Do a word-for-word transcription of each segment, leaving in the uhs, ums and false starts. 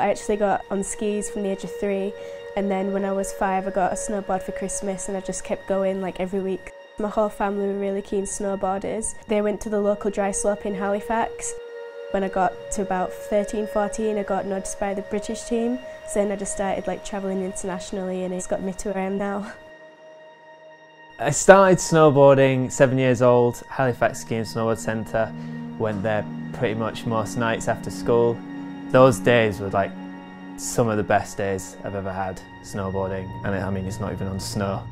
I actually got on skis from the age of three, and then when I was five I got a snowboard for Christmas, and I just kept going like every week. My whole family were really keen snowboarders. They went to the local dry slope in Halifax. When I got to about thirteen, fourteen, I got noticed by the British team, so then I just started like travelling internationally, and it's got me to where I am now. I started snowboarding seven years old, Halifax Ski and Snowboard Centre. Went there pretty much most nights after school. Those days were like some of the best days I've ever had snowboarding, and I mean it's not even on snow.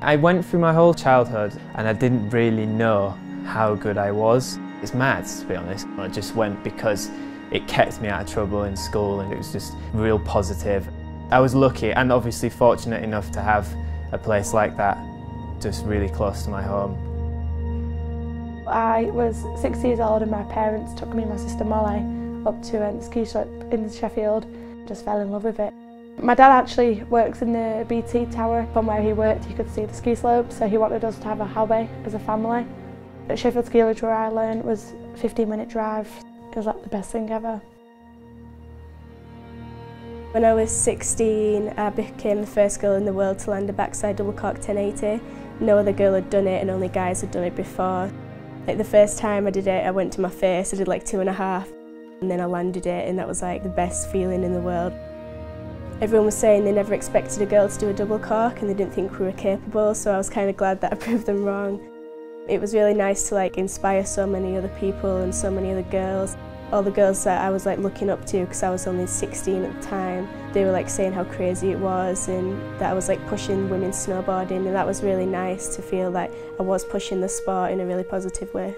I went through my whole childhood and I didn't really know how good I was. It's mad, to be honest. I just went because it kept me out of trouble in school, and it was just real positive. I was lucky and obviously fortunate enough to have a place like that just really close to my home. I was six years old and my parents took me and my sister Molly up to a ski shop in Sheffield. Just fell in love with it. My dad actually works in the B T tower. From where he worked you could see the ski slopes, so he wanted us to have a hobby as a family. At Sheffield Ski Lodge, where I learned, was a fifteen minute drive. It was like the best thing ever. When I was sixteen, I became the first girl in the world to land a backside double cork ten eighty. No other girl had done it, and only guys had done it before. Like the first time I did it, I went to my face, I did like two and a half, and then I landed it, and that was like the best feeling in the world. Everyone was saying they never expected a girl to do a double cork, and they didn't think we were capable, so I was kind of glad that I proved them wrong. It was really nice to like inspire so many other people and so many other girls. All the girls that I was like looking up to, because I was only sixteen at the time, they were like saying how crazy it was and that I was like pushing women's snowboarding, and that was really nice to feel like I was pushing the sport in a really positive way.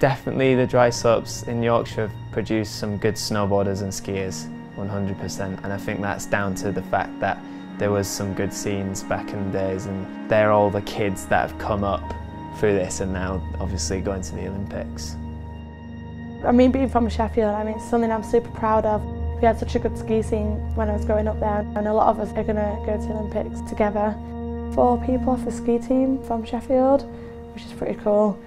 Definitely the dry slopes in Yorkshire have produced some good snowboarders and skiers, one hundred percent, and I think that's down to the fact that there was some good scenes back in the days, and they're all the kids that have come up through this and now obviously going to the Olympics. I mean, being from Sheffield, I mean, it's something I'm super proud of. We had such a good ski scene when I was growing up there, and a lot of us are going to go to the Olympics together. Four people off the ski team from Sheffield, which is pretty cool.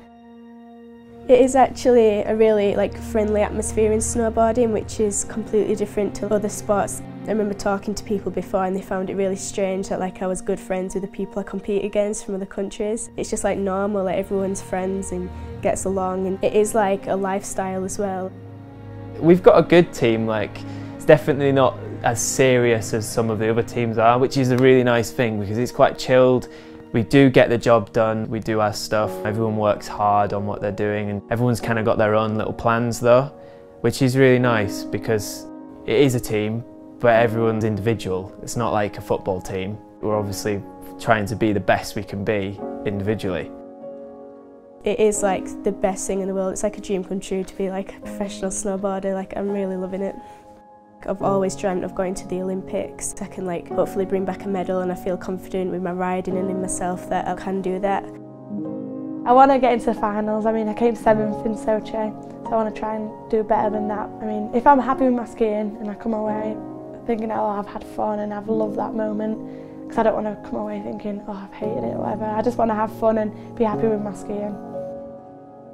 It is actually a really like friendly atmosphere in snowboarding, which is completely different to other sports. I remember talking to people before and they found it really strange that like I was good friends with the people I compete against from other countries. It's just like normal, like everyone's friends and gets along, and it is like a lifestyle as well. We've got a good team, like it's definitely not as serious as some of the other teams are, which is a really nice thing because it's quite chilled. We do get the job done, we do our stuff, everyone works hard on what they're doing, and everyone's kind of got their own little plans though, which is really nice because it is a team. But everyone's individual. It's not like a football team. We're obviously trying to be the best we can be individually. It is like the best thing in the world. It's like a dream come true to be like a professional snowboarder. Like, I'm really loving it. I've always dreamt of going to the Olympics. I can like hopefully bring back a medal, and I feel confident with my riding and in myself that I can do that. I want to get into the finals. I mean, I came seventh in Sochi, so I want to try and do better than that. I mean, if I'm happy with my skiing and I come away thinking, oh, I've had fun and I've loved that moment, because I don't want to come away thinking, oh, I've hated it or whatever. I just want to have fun and be happy with my skiing.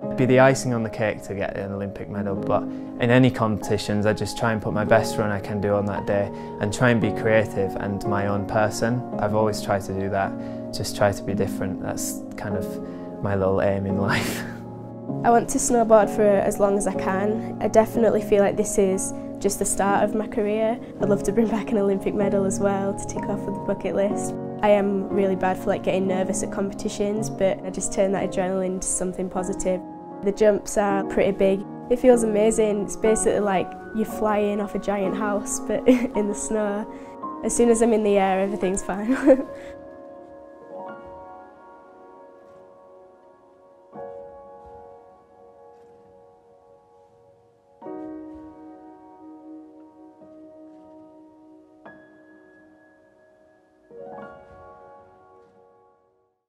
It'd be the icing on the cake to get an Olympic medal, but in any competitions I just try and put my best run I can do on that day and try and be creative and my own person. I've always tried to do that, just try to be different. That's kind of my little aim in life. I want to snowboard for as long as I can. I definitely feel like this is just the start of my career. I'd love to bring back an Olympic medal as well to tick off of the bucket list. I am really bad for like getting nervous at competitions, but I just turn that adrenaline into something positive. The jumps are pretty big. It feels amazing. It's basically like you're flying off a giant house, but in the snow. As soon as I'm in the air, everything's fine.